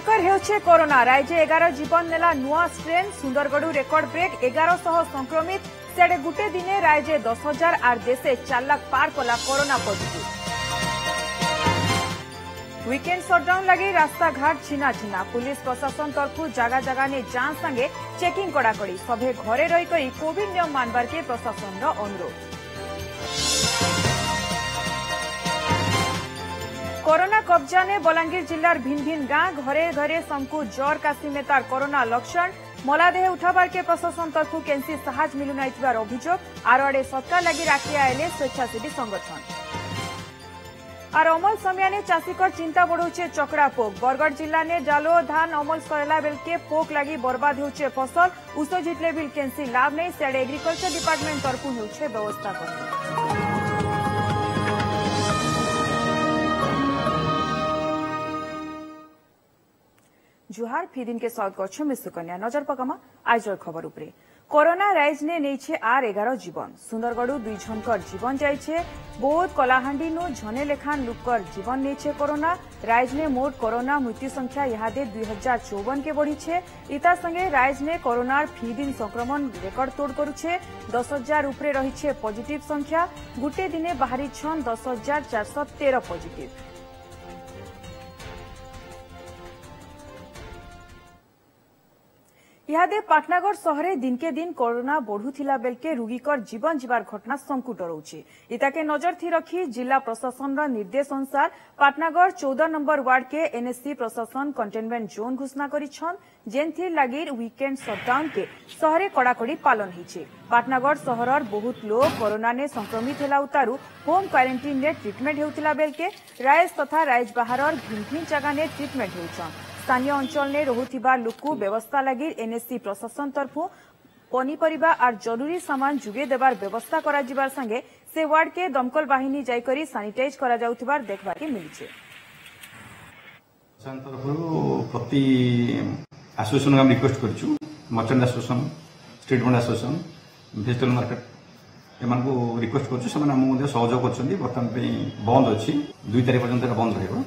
भयंकर हेउछे कोरोना राज्य 11 जीवन नेला नुआ स्ट्रेन सुंदरगढ़ रेकर्ड ब्रेक 1100 संक्रमित सेडे गुटे दिने राज्य 10,000 आर देशे 4 लाख पार कला कोरोना पॉजिटिव। वीकेंड शटडाउन लगे रास्ता घाट छिना छिना पुलिस प्रशासन तरफ जगह जगह ने जांच संगे चेकिंग कड़ाकड़ी सभे घरे रही कोविड नियम मानवार के प्रशासन अनुरोध। कोरोना कब्जा ने बलांगीर जिलार भिन भिन गांव घरे घरे समकू ज्वर काशी मेतार कोरोना लक्षण मलादेह उठाबार के प्रशासन तरफ केन्सी साहस मिलू नाई थिबार अभियोग आरआडे सत्ता लगी राखी आएले स्वेच्छासेवी संगठन। आर अमल समियाने चाषीकर चिंता बढ़ुचे चकड़ा पोक बरगढ़ जिला ने डालो धान अमल सरला बेल के पोक लगी बर्बाद होचे फसल उस जितले बिल केन्सी लाभ नहीं सेडे एग्रीकल्चर डिपार्टमेंट तरफ होचे व्यवस्था। जुहार फीदिन के स्वागत करछे मैं सुकन्या नजर पकामा आजर खबर उपरे। कोरोना राइज ने नहींछे आर 11 जीवन सुंदरगढ़ 2 जनकर जीवन जाइछे बौद्ध कलाहांडी नु झने लेखान लोककर जीवन नहींछे कोरोना राइज ने मोट कोरोना मृत्यु संख्या यहादे 2054 के बढ़ीछे। इता संगे राइज ने कोरोनार फीदिन संक्रमण रेकर्ड तोड़ करूछे 10,000 उपरे रहीछे पॉजिटिव संख्या गुटे दिने बाहरी छन 10,413 पॉजिटिव। यादे पाटनागढ़ शहरे दिन के दिन कोरोना बढ़ुथिला बेलके रोगीकर जीवन जीवार घटना संकुट रहुछे। इताके नजर थी रखी जिला प्रशासन निर्देश अनुसार पाटनागढ़ 14 नंबर वार्ड के एनएससी प्रशासन कंटेनमेंट जोन घोषणा करिछन जेनथि लागि वीकेंड शटडाउन के शहरे कड़ाकड़ी पालन होइछे। पाटनागढ़ शहरर बहुत लोग कोरोना ने संक्रमित हेला उतारू होम क्वारंटाइन ने ट्रिटमेंट हेउथिला बेलके रायज तथा रायज बाहरर भिन्न भिन्न जगह ने ट्रिटमेंट होइछन। स्थानीय अंचल ने रहुथिबा लोककु व्यवस्था लगी एनएससी प्रशासन तरफ पनीपरिबा आर जरूरी सामान जुगे देवार व्यवस्था करा जिबार संगे से वार्ड के दमकल बाहिनी जायकरी सानिटाइज करा जाउथिबार देखबा के मिलिछे। शासन तरफ प्रति एसोसिएशन हम रिक्वेस्ट करछु merchant association street vendor association digital market एमन को रिक्वेस्ट करछु समान हम मधे सहयोग करछन्ती बर्तन पे बंद अछि 2 तारिख पर्यंत बंद रहबो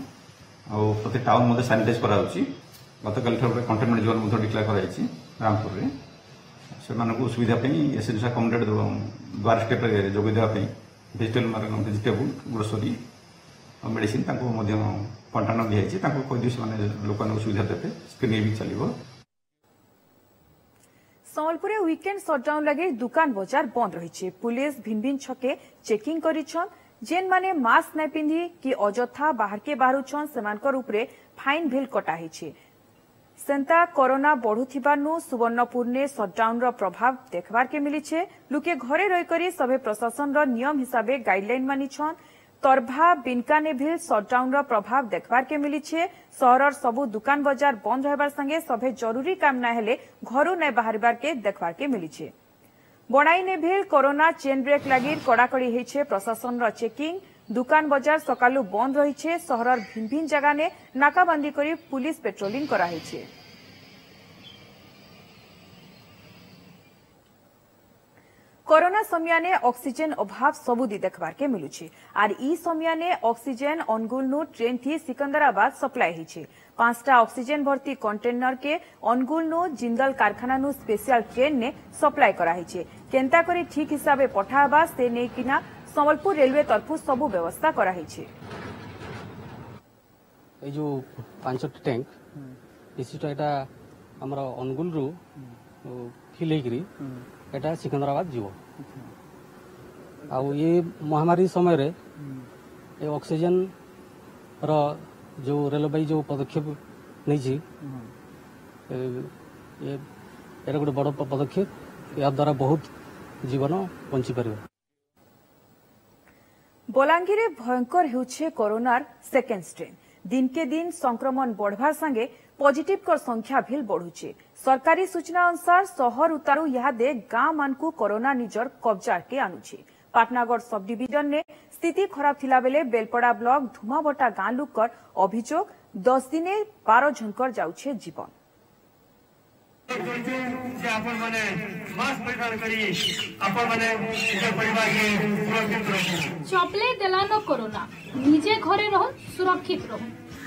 और प्रति टाउन मध्य सानिटाइज करा गतकाल कंटेनमेंट जोन डिक्लेयर कराई रामपुर में से सुविधा एसेंशियल कमोडेट द्वार स्टेप जोगे देवाई डिजिटल मार्केट वेजिटेबल ग्रोसरी और मेडिसिन कंटेनर दिखाई कहीदी से लोक सुविधा देते स्क्रीनिंग भी चलो। संबलपुर में वीकेंड शटडाउन लगे दुकान बजार बंद रही पुलिस भिन्न भिन्न छके चेकिंग कर जेन माने मास्क न पिंधि कि अजथा बाहर के बाहरुछन सेमानकर उपरे फाइन भेल कटा हेछि। सेंता कोरोना बढ़ुथिबानु सुवर्णपुर ने शटडाउन रो प्रभाव देखबार के मिलिछे। लुके घरे रहि करी सभे प्रशासन रो नियम हिसाबे गाइडलाइन मानिछन तरभा बिनका ने भी शटडाउन रो प्रभाव देखबार के मिलिछे। शहरर सबु दुकान बजार बंद रहबार संगे सभे जरूरी काम न हेले घरु न बाहरबार के देखबार के मिलिछे। बणाई ने भेल कोरोना चेन ब्रेक लगी कड़ाकड़ी होईछे प्रशासन रो चेकिंग दुकान बजार सकालू बंद रहीछे। शहरर भिन्न भिन्न जगह ने नाकाबंदी करी पुलिस पेट्रोलिंग करा हेछे। कोरोना समयाने ऑक्सीजन अभाव सबुदी देखबार के मिलुछे आर ई समयाने ऑक्सीजन अनुगुलनु ट्रेन थी सिकंदराबाद सप्लाई होईछे। 5टा ऑक्सीजन भर्ती कंटेनर के अनुगुलनु जिंदल कारखाना नु स्पेशल ट्रेन ने सप्लाई करा हेछे। केंता करी ठीक हिसाबे पठाबा से नै किना संबलपुर रेलवे तरफ सबु व्यवस्था करा हेछे। ए जो 500 टैंक इसिटा एटा हमरा अनुगुल रु खिलेगिरी एटा सिकंदराबाद जीव आउ ये महामारी समय रे ये ऑक्सीजन रो जो रेलवे जो पदक्षेप नहीं जी ये एटा गोटे बड़ पदक्षेप या द्वारा बहुत जीवन बची पार। बलांगीर रे भयंकर हेउछे कोरोनार सेकेंड स्ट्रेन दिन के दिन संक्रमण बढ़वार संगे पॉजिटिव कर संख्या भी बढ़ुचे। सरकारी सूचना अनुसार शहर उतारू यादे गांव मानकू कोरोना निजर कब्जा के आनुचे। पाटनागढ़ सब डिविजन ने स्थिति खराब थिला बेले बेलपड़ा ब्लॉक धुमाभटा गांव लुकर अभियोग 10 दिने 12 झनकर जाउछे जीवन। चपले देलानो कोरोना निजे घरे रहो सुरक्षित रहो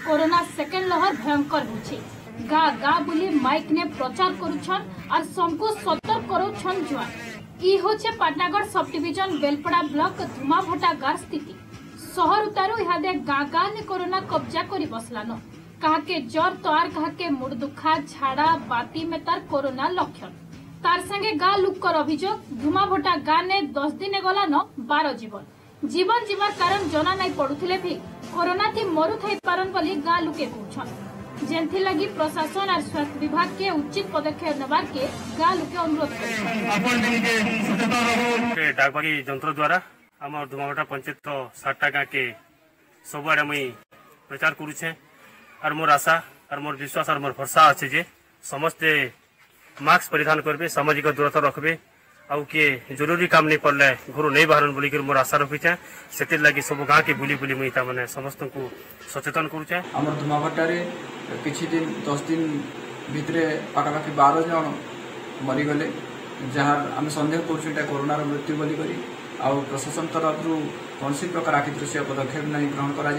कोरोना सेकेंड लहर भयंकर होछे। गाँ गाँ बुली माइक ने प्रचार करुछन और सबको सतर्क करुछन जुआन। ई होचे Patnagarh sub division Belpada block धुमाभट्टागार स्थिति। सहर उतारू इहादे गाँ गाँ ने कोरोना कब्जा करी बसलान। कहा के जर तो आर कहा के मुड़ दुखा झाड़ा बाती में तार कोरोना लक्षण तार संगे गाँ लुकर अभियोग। धुमाभट्टा गाँ ने 10 दिन गलान 12 जीवन जीवन जीवार कारण जना नाई पड़ुथिले भी कोरोना थी मरु थाई पारन बोली गाँ लुके कहछन। जेंथि लगी प्रशासन और स्वास्थ्य विभाग के उचित पदक्षेप नबार के गाँ लुके अनुरोध करछन। डाकबाजी यंत्र द्वारा हमर धुमाभट्टा पंचायत 7टा गाँ के सबुआडे मुई प्रचार करूछे और मोर आशा और मोर विश्वास और मोर भरोसा अच्छे जे समस्ते मास्क परिधान करबे, सामाजिक दूरता रखबे और किए जरूरी काम नहीं पड़े घर नहीं बाहर बोलिक मोर आशा रखीचे। से लगी सब गाँ के बुली बुली मुई तमें समस्त को सचेतन करुचे। आम धुमाभट्टा किसी दिन 10 दिन भितर पखापाखि 12 जन मरीगले जहाँ आम सन्देह करा कोरोनार मृत्यु बोलिक प्रशासन तरफ कौन सी प्रकार आखिदृश्य पदक्षेप नहीं ग्रहण करा।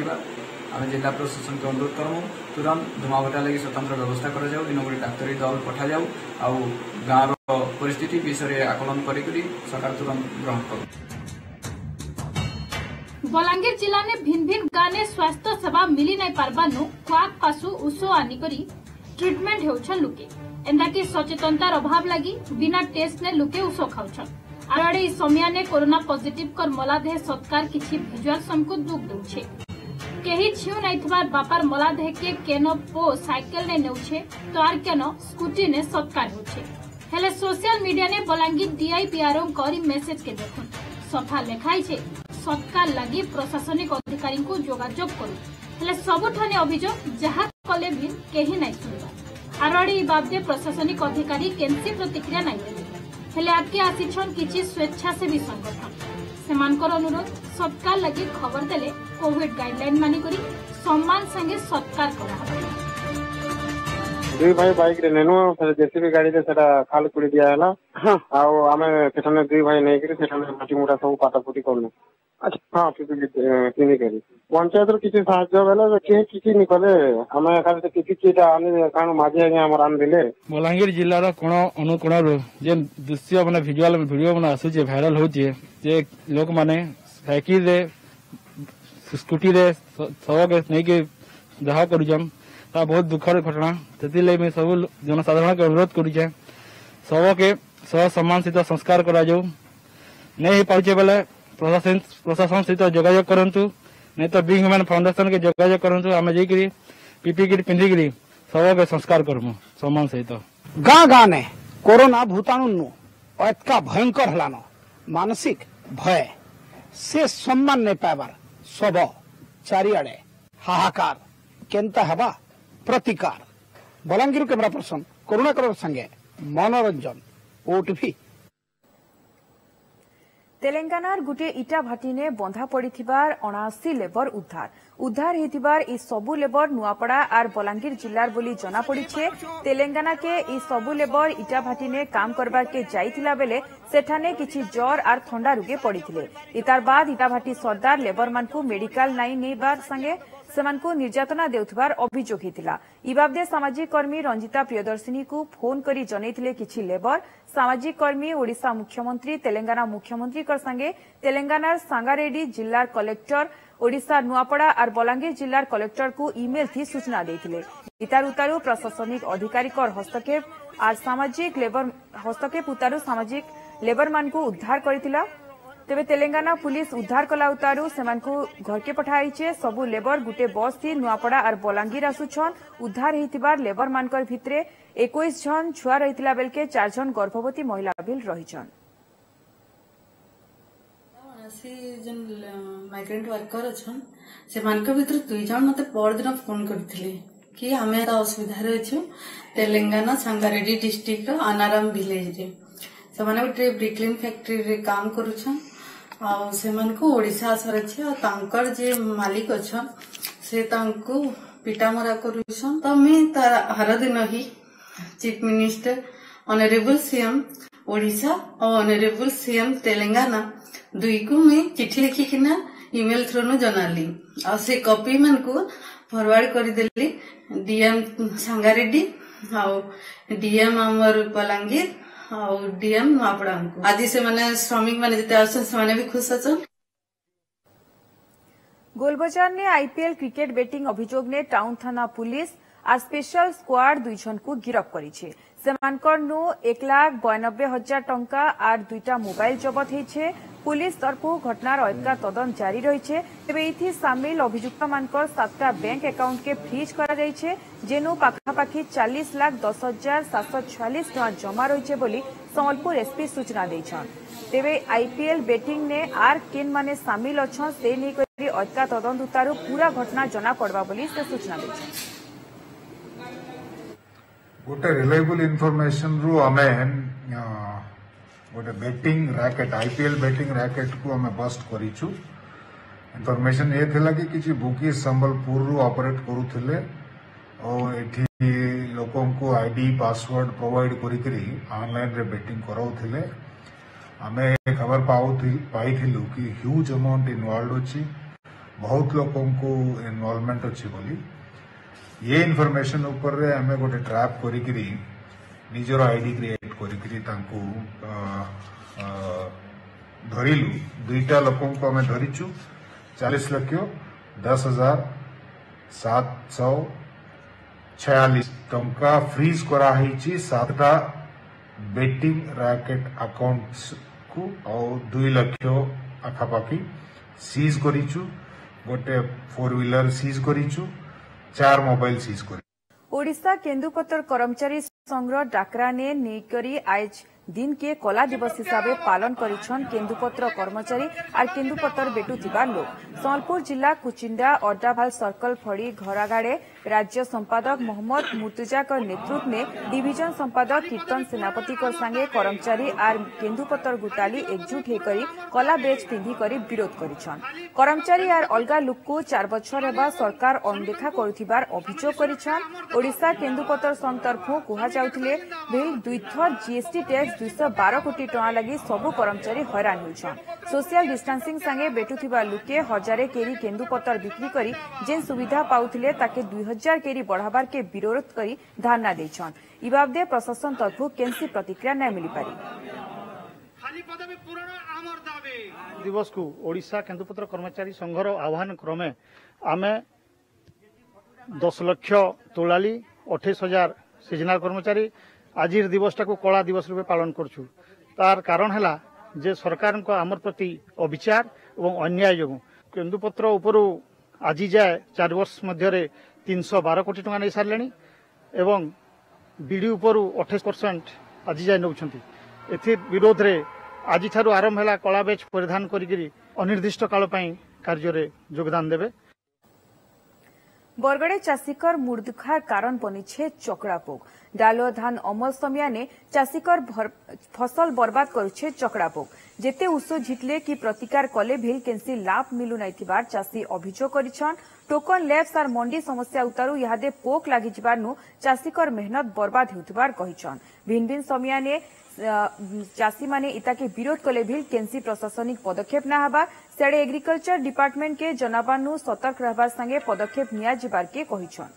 आम जिला प्रशासन के अनुरोध करूँ तुरंत धुमाभट्टा लगी स्वतंत्र व्यवस्था कर डाक्तरी दल पठा जाऊ और गाँव परिस्थिति विषय आकलन करी सरकार तुरंत ग्रहण करू। बलांगीर जिला ने भिन्न भिन्न गाँव में स्वास्थ्य सेवा मिली नहीं पार्बानु क्वाक पासु उषो आनी ट्रिटमेंट हेउछन लुके। एंदाकी सचेतनतार अभाव लगी बिना टेस्ट ने लुके उषो खाउछन। आरडे समिया ने कोरोना पॉजिटिव कर मलादेह सत्कार किछि भिजुअल समको दुख दउछे। केही छिउ नाई थबार बापार मलादेह के केनो पो साइकिल ने नेउछे तो आर केनो स्कूटी ने सत्कार होछे। हेले सोशल मीडिया ने बलांगीर डीआईपीआरओ करी मेसेज के देखन सफा लेखाई छे सत्कार लागि प्रशासनिक अधिकारी को जोगाजोग करू। हेले सबुठाने अभियोग जहा कले भी केही नाई सुनबा। आरडे बाबदे प्रशासनिक अधिकारी केनसी प्रतिक्रिया नाई देले। हेले आके आसीछन किछि स्वेच्छासेवी संगठन सेमानकर अनुरोध सत्कार लगी खबर देले कोविड गाइडलाइन मानि करी सम्मान संगे सत्कार करा। दुई भाई बाइक रे नेनु जेसीबी गाड़ी रे सेटा खाल कुड़ी दिया हैला आ हमें सेठने दुई भाई नै करी सेठने माटी मोटा सब पाटापुटी करनु। अच्छा हां किनी करी पंचायत रो किछि सहायता भेला के किछि नि कले हमें खाली से किछि चीटा आने कान माझे आगे हमर आन देले। बलांगीर जिल्ला रो कोन अनुकोण रो जे दृश्य माने विजुअल वीडियो माने आसु जे वायरल हो जे लोग माने साइकिल रे स्कूटी रे सब नहीं के दाह करुचन ता बहुत दुखर घटना। से मैं सब जनसाधारण के अनुरोध करुचे सबके सह सम्मान सहित संस्कार करा जाऊ। नहीं पाचे बेले प्रशासन सहित जोगाजोग करतु नहीं तो बिग ह्यूमन फाउंडेशन के जोगाजोग करतु। आम जी पीपी किट पिंधिकी सबके संस्कार करमु सम्मान सहित। गाँ गाँ ने कोरोना भूताणु नु एतका भयंकर हलानो मानसिक भय से सम्मान नहीं पाबार सब चारिआडे हाहाकार केंता हवा प्रतिकार। बलांगीर कैमरा पर्सन करुणाकर संगे मनोरंजन ओटीवी। तेलंगानार गोटे इटा भाटी ने बंधा पड़ी 79 लेबर उद्धार उद्धार होथिबार इ सबु लेबर नुआपड़ा आर बलांगीर जिल्लार बोली जना पड़ी छे। तेलंगाना के इ सबु लेबर इटा भाटी ने काम करबार के जाइथिला बेले सेठाने किछि ज्वर आर थंडा रोगे पड़ीथिले। इतार बाद इटा भाटी सरदार लेबर मानकु मेडिकल नाई नेबार संगे सेमानकु निर्यातना देउथिबार अभियोग हेतिला। इ बाबदे सामाजिक कर्मी रंजिता प्रियदर्शिनी को फोन करी जनैथिले किछि लेबर सामाजिक कर्मी ओडिशा मुख्यमंत्री तेलंगाना मुख्यमंत्री कर संगे तेलंगानार सांगारेड्डी जिल्लार कलेक्टर ओडिशा नुआपड़ा और बलांगीर जिलार कलेक्टर को इमेल थी सूचना देते। इतार उतारू प्रशासनिक अधिकारी हस्तक्षेप और सामाजिक लेबर हस्तक्षेप उतारू सामाजिक लेबर मान को उद्धार करथिला। तेबे तेलंगाना पुलिस उद्धार कला उतारू सेमान को घर के पठाई छे। सबु लेबर गुटे बस थी नुआपड़ा और बलांगीर आसुछन। उद्धार हेतिबार लेबर मानकर भितरे 21 जन छुआ रहितिला बेलके 4 जन गर्भवती महिला बिल रहिछन। जन माइग्रेंट वर्कर अच्छा से भर 2 जन मत परदिन फोन करते कि आम असुविधा अच्छे तेलंगाना सांगारेड्डी डिस्ट्रिक्ट अनाराम विलेज रे से गोटे ब्रिकलिन फैक्ट्री रे काम करुछन ओडिशा आसर अच्छे जे मालिक अच्छा से पिटामरा करुछन। तो मैं तार हर दिन ही chief minister honourable CM Odisha और ऑनरेबल सीएम तेलंगाना दुई को मैं चिट्ठी लिखिकिना इमेल थ्रू नु जनाली और से कॉपी मन को फॉरवर्ड कर देली डीएम सांगारेड्डी डीएम आमर बलांगीर डीएम आपड़ांकु आदि से माने श्रमिक माने जते आछन माने भी खुश आछन। गोलबजार ने आईपीएल क्रिकेट बेटिंग अभियोग ने टाउन थाना पुलिस आ स्पेशल स्क्वाड दुई जन को गिरफ करिछे। सेमानकर नो 1,92,000 टंका आर दुईटा मोबाइल जबत होईछे। पुलिस तरफ घटनार अयका तदंत जारी रहीछे। तेबे एथि सामिल अभियुक्त मानकर 7टा बैंक अकाउंट के फ्रीज करा जाईछे, जेनु पाखापाखी 40,10,746 टंका जमा रहीछे बोली संबलपुर एसपी सूचना देइछन। तेबे आईपीएल बेटिंग ने आर केन माने सामिल अछन से नै करी अयका तदंत उतारु पूरा घटना जना पड़वा बोली से सूचना देइछन। गोटे रिलायबल इनफॉरमेशन रु आम गोटे betting racket IPL betting racket को आम बस्ट करूँ। इनफॉरमेशन ये था कि किसी बुकी संबलपुर रु ऑपरेट करुले और ये लोक आईडी पासवर्ड प्रोवाइड करी ऑनलाइन रे बेटिंग कराउले। आम खबर पाई कि ह्यूज अमाउंट इन्वॉल्व अच्छी, बहुत लोक इन्वॉल्वमेंट अच्छी बोली ये इनफॉरमेशन ऊपर रे हमें गोटे ट्रैप करी निजर आईडी क्रिएट करी धरिलु। दुईटा लोक आम धरीचु 40,10,746 टंका फ्रीज कराई 7टा बेटिंग रैकेट अकाउंट्स को और 2,00,000 आखापाखी सीज करूँ। गोटे 4-व्हीलर सीज करूँ, 4 मोबाइल सीज कर। ओडिशा केंदुपतर कर्मचारी संघर डाकरा ने नेकरी आज दिन के कला दिवस हिसाब पालन करिछन केंदुपतर कर्मचारी आर केंदुपतर बेटू थिबार लोक। संबलपुर जिला कुचिंडा अड्डाभाल सर्कल फड़ी घरागाड़े राज्य संपादक मोहम्मद मुर्तुजा का नेतृत्व ने डिवीजन संपादक कीर्तन सेनापति के संगे कर्मचारी आर केंदुपतर गुटाली एकजुट होकर कला बेच पिंधि करी विरोध करिछन। कर्मचारी आर अलगा लोक को 4 बछर एबा सरकार अनदेखा करूथिबार अभियोग करिछन। ओडिशा केंदुपतर संघ तरफो कुहा जाउथिले बिल दुईथर जीएसटी टैक्स 212 कोटी टका लगी सबु कर्मचारी हैरान होइछन। सोशल डिस्टेंसिंग संगे बेटुथिबा लुके हजारे केरी केंदुपतर बिक्री करी जेन सुविधा पाउथिले ताके 2000 केरी बढ़ाबार के विरोध करी धरना देइछन। इ बाबदे प्रशासन तरफो केनसी प्रतिक्रिया नै मिलि पारी। दिवस को ओडिशा केंदुपतर कर्मचारी संघर आह्वान क्रमे आमे 10,00,000 तोलाली 28,000 सीजनल कर्मचारी आज दिवस टाक कला दिवस रूप पालन करूँ। तार कारण है जे सरकार को आमर प्रति अविचार और अन्याय जो केंदुपतर उपरू आज जाए 4 वर्ष मध्य 312 कोटी टका नहीं सारे एवं बीडी उपरू 28% आज जाए नौ विरोध रे आज ठार आरंभ है कला बेच परिधान करी अनिर्दिष्ट काल पई कार्य योगदान देवे। बरगड़े चाषीकर मुर्दुखार कारण बनी चकड़ा पोक। डालुआ धान अमल समिया ने चाषीकर फसल बर्बाद करुछे चकड़ा पोक। जेते उस्सो झिटले कि प्रतिकार कले भी केनसी लाभ मिलू नाई थिबार चाषी अभियोग करिछन। टोकन लेफ्स आर मंडी समस्या उतारू यादे पोक लागी जिबार नु चाषीकर मेहनत बर्बाद होउथिबार कहिछन। भिन भिन समिया ने चाषी माने इता के विरोध कले भी केनसी प्रशासनिक पदक्षेप ना हबार सेडे एग्रीकल्चर डिपार्टमेंट के जनाबानु सतर्क रहबार संगे पदक्षेप निया जिबार के कहिछन।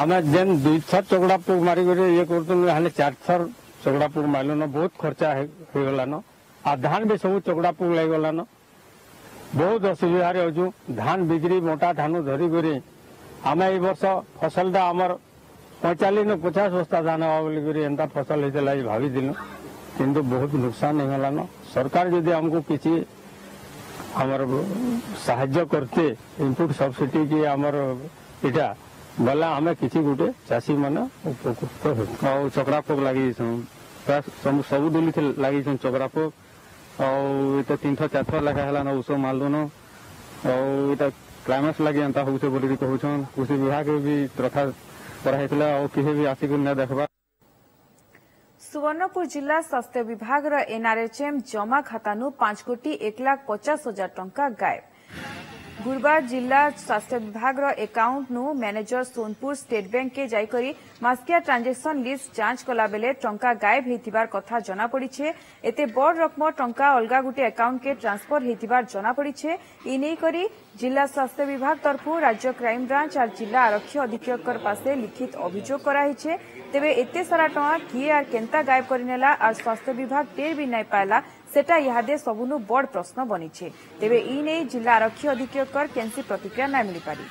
आमे जेन 2 थर चकड़ा पोक मारी करे ये करतन हाले 4 थर चकड़ा पोक मारलो न बहुत खर्चा हो गला न आ धान भी सब चकड़ा पोक लाग गला न बहुत असुविधा रे अजु धान बिक्री मोटा धानु धरी करे आमे ए वर्ष फसल दा हमर 45 न 50 बस्ता धान होबा बोली करे एंता फसल हेतला भावी दिनु किंतु बहुत नुकसान हो गला न। सरकार जदी हमको किसी हमर सहायता करते इनपुट सब्सिडी की हमर इटा भला हमें किसी गोटे चाषी मान उपकृत हो। चकड़ा पोक लगे सब दुली लगे चकड़ा पोक और 3 थर 4 थर लेखा है उस मालदन और क्लाइमेक्स लगे एंता होते बोल कहन कृषि विभाग भी रखा कराई और किसी भी आसिक ना देखा। सुवर्णपुर जिला स्वास्थ्य विभाग एनआरएचएम जमा खाता 5,150,000 टंका गायब। गुरुवार जिला स्वास्थ्य विभाग रो एकाउंट नु मैनेजर सोनपुर स्टेट बैंक के जाई करी मास्किया ट्रांजेक्शन लिस्ट जांच कला बेले टंका गायब हेतिबार कथा जना पड़ीछे। एते बड़ रकम टंका अलगा गुटे एकाउंट के ट्रांसफर हेतिबार जना पड़ीछे। इने करी जिला स्वास्थ्य विभाग तरफ राज्य क्राइम ब्रांच और जिला आरक्षी अधीक्षक पासे लिखित अभियोग कराइछे। तेबे एते सारा टंका किए आर केंता गायब करिनेला आर स्वास्थ्य विभाग टेर भी नाइ पाला सेटा यादे सबुनु बड़ प्रश्न बनीछे। तेबे इ नै जिला आरक्षी अधीक्षक केनसी प्रतिक्रिया नाइ मिलि पारी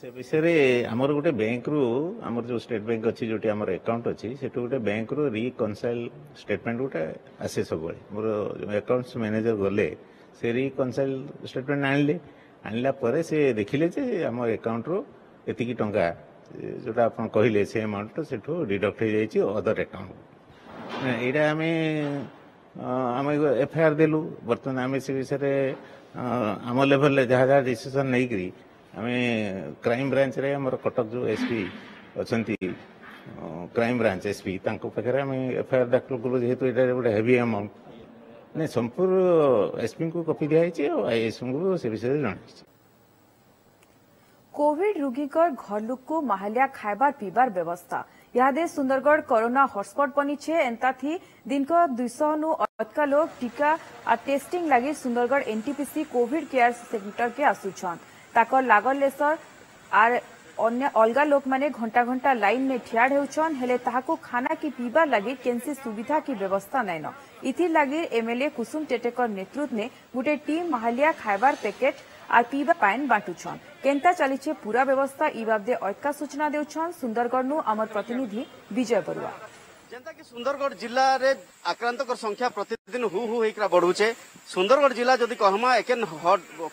से विषय रे हमर गोटे बैंक रु हमर जो स्टेट बैंक अछि जोटी हमर अकाउंट अछि सेटु गोटे बैंक रु रिकन्साइल स्टेटमेंट गोटे आसे सबले मोर अकाउंट्स मैनेजर गले से रिकन्साइल स्टेटमेंट आनला पर से देखिले जे हमर अकाउंट रु एतिकी टंका जोटा आपण कहिले से अमाउंट सेठो डिडक्ट हो जाइछि अदर अकाउंट एटा आमे एफआईआर देलु। वर्तमान आमे से विषय रे आम लेवल रे जहा डिसीजन नै करी हमें क्राइम ब्रांच रे हमर कटक जो एसपी अछंती क्राइम ब्रांच एसपी तांको पखरे हमें एफआईआर दाखल करू जेहेतु एटा गोटे हेवी अमाउंट ने संपूर्ण एसपी को कॉपी दिया हिचे और आईएएस को से विषय जणाइछि। कोविड रोगी कर घर लोक को माहलिया खाइबार पीबार व्यवस्था यादे सुंदरगढ़ कोरोना हॉटस्पॉट बनी छे। एंता थी दिनको 200 नु अधिक लोग टीका और टेस्टिंग लगी Sundargarh NTPC covid care centre के आसुछन। ताकर लागल लेसर आर अन्य अलगा लोक माने घंटा घंटा लाइन में ठियाड़ होछन हेले ताहाको खाना की पीबा लगी केनसी सुविधा की व्यवस्था नाइन। इथि लगी एमएलए कुसुम टेटेकर नेतृत्व ने गुटे टीम माहलिया खाइबार पैकेट आर पीबा पाइन बांटुछन। केंता चलीछे पूरा व्यवस्था ई बाबदे अधिक सूचना देउछन सुंदरगढ़ नु अमर प्रतिनिधि विजय बरुआ। जनता के सुंदरगढ़ जिला रे आक्रांत कर संख्या प्रतिदिन हु हु हेकरा बढुछे। सुंदरगढ़ जिला जदी कहमा एकेन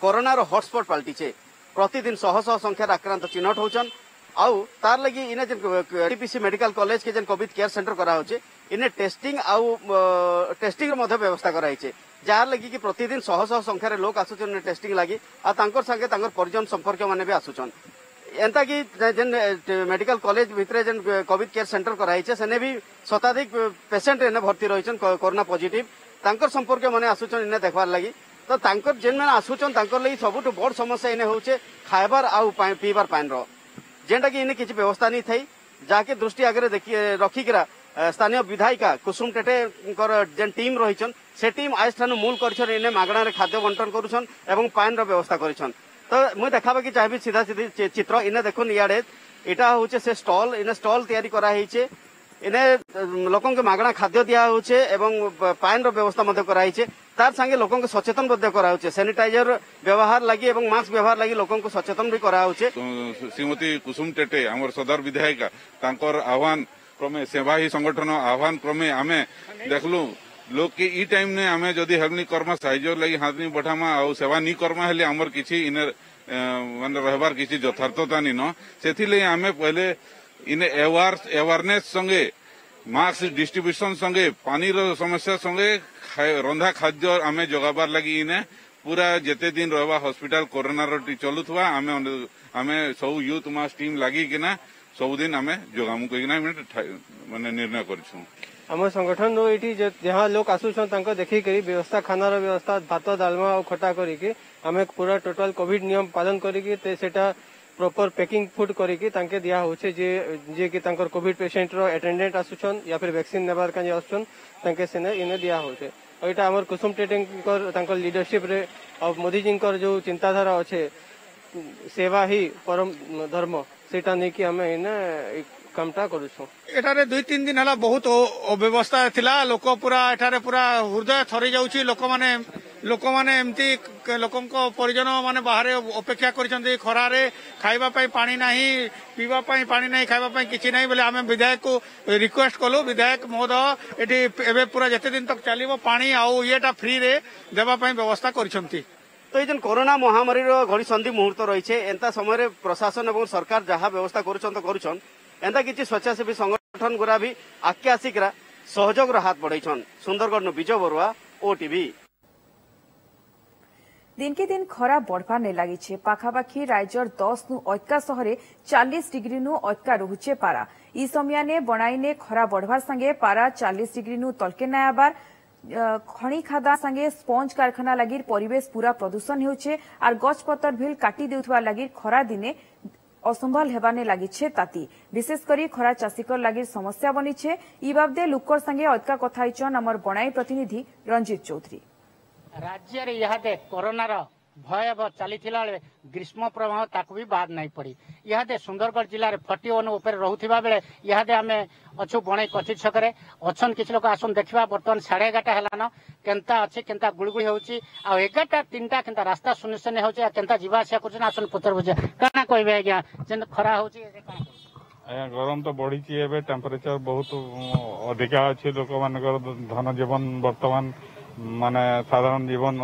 कोरोना रो हॉटस्पॉट पाल्टीछे। प्रतिदिन शह शह संख्यार आक्रांत चिन्हट होछन आउ तार लगी इने टीपीसी मेडिकल कॉलेज के जन कोविड केयर सेंटर करा होछे इने टेस्टिंग आउ टेस्टिंग रो मधे व्यवस्था कराइछे जार लगी कि प्रतिदिन शह शह संख्यार लोक आसुचन टेस्टिंग लगी आ तांकर संगे तांकर परिजन संपर्क माने भी आसुचन। एंता कि जन मेडिकल कॉलेज भितर जन कोविड केयर सेंटर कराइछे सेने भी शताधिक पेशेंट एने भर्ती रहिछन कोरोना पॉजिटिव तांकर संपर्क माने आसुचन इने देखबार लगी तो तांकर जेन मैंने आसुचन तांकर लगी सबुठ बड़ समस्या इने होछे खाइबार आउ पीबार पानी रो जेनटा कि इने किछि व्यवस्था नहीं थई जाके दृष्टि आगे रखिकरा स्थानीय विधायिका कुसुम टेटेकर जेन टीम रहिछन से टीम आज ठानु मूल करछन इने मागणारे खाद्य बंटन करुछन एवं पानी रो व्यवस्था करछन। तो मुझे देखाबा कि चाहबी सीधा सीधी चित्र इने देखुन याडे इटा होछे से स्टॉल इने स्टॉल तैयारी करा हेइछे इने लोकन के मागणा खाद्य दिया होछे एवं पानी रो व्यवस्था मधे करा हेइछे तार संगे लोकन के सचेतन बद्ध करा होछे सैनिटाइजर व्यवहार लागि एवं मास्क व्यवहार लागि लोकन को सचेतन भी करा होछे। श्रीमती कुसुम टेटे हमर सदर विधायिका तांकर आह्वान क्रमे सेवा ही संगठन आह्वान क्रमे आमे देखलु लोग के ई टाइम ने आमे जदी हेल्प नी करमा साइजर लागि हाथ नी बठामा आ सेवा नी करमा हेले हमर किछि इने माने रहबार किछि यथार्थता नी न सेथि ले आमे पहिले इने अवेयरनेस संगे मास्क डिस्ट्रीब्यूशन संगे पानी रो समस्या संगे रंधा खाद्य आमे जगाबार लागि इने पूरा जते दिन रहबा हॉस्पिटल कोरोना रो चलुथवा आमे आमे सब यूथ मास टीम लागि के ना सब दिन आमे जगामु के ना माने निर्णय करछु। आम संगठन ये जहाँ लोग आसुछन देखी करी व्यवस्था खाना रो व्यवस्था भात डालमा और खटा करी आम पूरा टोटल कोविड नियम पालन करी सेटा प्रॉपर पैकिंग फूड करी तांके दिया होचे जे कि तांकर कोविड पेशेंट रो अटेंडेंट आसुछन या फिर वैक्सीन नेबार का आसुछन तांके सेने इने दिया होचे। और इटा हमर कुसुम टेटेकर तांकर लीडरशिप रे और मोदी जींकर जो चिंताधारा अच्छे सेवा ही परम धर्म सेटा नहीं कि आम इने कमटा करूछु। एठारे 2-3 दिन हला बहुत अव्यवस्था थिला लोक पूरा एठारे पूरा हृदय थरी जाउची लोक माने एमती लोकन को परिजन माने बाहर अपेक्षा करछन्ती खरा रे खाइबा पई पानी नाही पीबा पई पानी नाही खाइबा पई किछि नाही बोले आमे विधायक को रिक्वेस्ट कलो विधायक महोदय एठी एबे पूरा जते दिन तक चलिबो पानी आउ येटा फ्री रे देबा पई व्यवस्था करछन्ती। तो ये कोरोना महामारी रो घडी संधि मुहूर्त रही छे एंता समय रे प्रशासन एवं सरकार जहा व्यवस्था करूछन एंता किसी स्वच्छासेवी संगठन गुरा भी आके आसिकरा सहयोग रो हाथ बढ़ाईछन। सुंदरगढ़ नु विजय बरुआ ओटीवी। दिन के दिन खरा बढ़वा ने लगी छे पाखापाखी राज्यर 10 नु अधिका सहरे 40 डिग्री नु अधिका रहुचे पारा। ई समयाने बनाईने खरा बढ़वार संगे पारा 40 डिग्री नु तलके नायाबार खणी खादा संगे स्पंज कारखाना लगी परिवेश पूरा प्रदूषण होचे आर गछपतर भिल काटी देउथवा लगी खरा दिने असंभल हेबाने लगी छे ताती विशेषकर खरा चाषीकर लगी समस्या बनी छे। ई बाबदे लुकर संगे अटका कथाई चन अमर बनाई प्रतिनिधि रंजीत चौधरी। राज्य रे यहादे कोरोना रो भय चली ग्रीष्म प्रवाह ताकू भी बाद नहीं पड़ी। यहादे सुंदरगढ़ जिले में 41 उपर रोकता बेले यहादे आम अच्छू बणई कचित छकरे अच्छन किसी लोग आसन देखा बर्तमान 11:30 है केन्ता अच्छे केन्ता गुड़गुड़ी होची आ 11:30 3टा के रास्ता सुनसुन हो जीवा आसा कर आसन पतर बुझा क्या कह आज्ञा जेन खरा हो गरम तो बढ़ी टेम्परेचर बहुत अधिका अच्छी लोक मान धन जीवन बर्तमान माने साधारण जीवन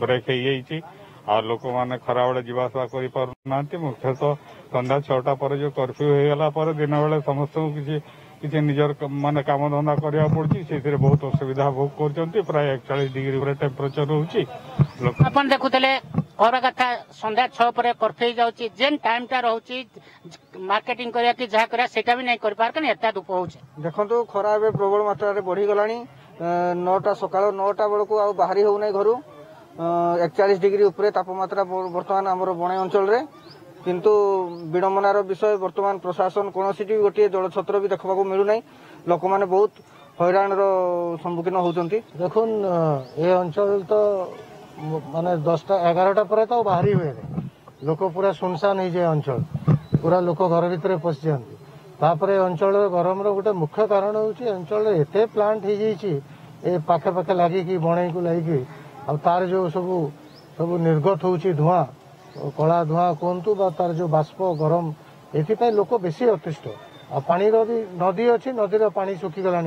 ब्रेक हो लोक मैंने खरा बेले जावासवा करना मुख्यतः सन्ध्या 6टा पर जो कर्फ्यू हो दिन बेले समस्त किसी निजर माने काम धंदा करा पड़ी से बहुत असुविधा भोग कर प्राय 41 डिग्री टेम्परेचर रोचे देखुले घर कथा सन्ध्या 6 पर कर्फ्यू जाऊँगी जेन टाइम टा रोचे मार्केटिंग करा कि जहाँ करा भी नहीं करता धूप हो देखो खरा ए प्रबल मात्रा बढ़ीगला 9टा सकाल 9टा बेलू आ बाहरी हो नहीं घर 41 डिग्री उपरे तापमात्रा बर्तमान आमर बणे अंचल रे किंतु विडम्बनार विषय बर्तमान प्रशासन कौन सी गोटे जलछत्र भी देखा मिलूना लोक मैंने बहुत हैरान सम्मुखीन होती देखो ये अंचल तो माने 10टा 11टा पर तो बाहरी हुए लोक पूरा सुनसान हो जाए अंचल पूरा लोक घर भितर पशि जाती तापर अंचल गरम रोटे मुख्य कारण हूँ अंचल एत प्लांट हो जाए पाखे पाखे लगिकी बणई को लगे आ तार जो सबू सब निर्गत हो धुआं कला धुआं कहतु तार जो बाष्प गरम ये लोक बेसी अतिष्ट आ पानी भी नदी अच्छी नदीर पानी सुखीगला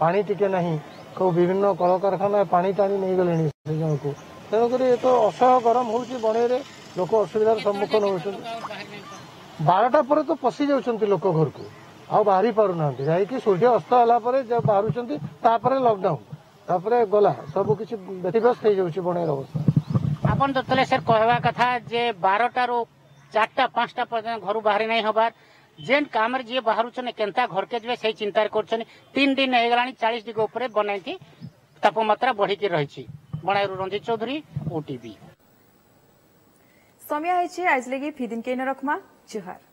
पानी टिके नहीं सब विभिन्न कलकारखाना पानी टाणी नहीं गले को तेणुक ये तो असह्य गरम हो बणईरे लोक असुविधार सम्मुखीन हो 12टा पर तो पशि जाऊँच लोक घर को आ बाहरी पारना जाकि सूर्य अस्त होगापर जब बाहर लकडाउन तापरे गला सब किसी व्यतिग्रस्त हो जाए बणईर अवस्था आपन तो तले सर कहवा कथा जे 12टा रू 4टा 5टा पर्यटन घर बाहरी नहीं हबार जेन काम रे जे बाहर छने केनता घर के जे से चिंता करछने 3 दिन हो गलानी 40 डिग्री ऊपर बनाई तापमात्रा बढ़ी के रही बणईर रंजीत चौधरी ओटीवी समय है आज लगी फीदिन के न रखमा जोहार।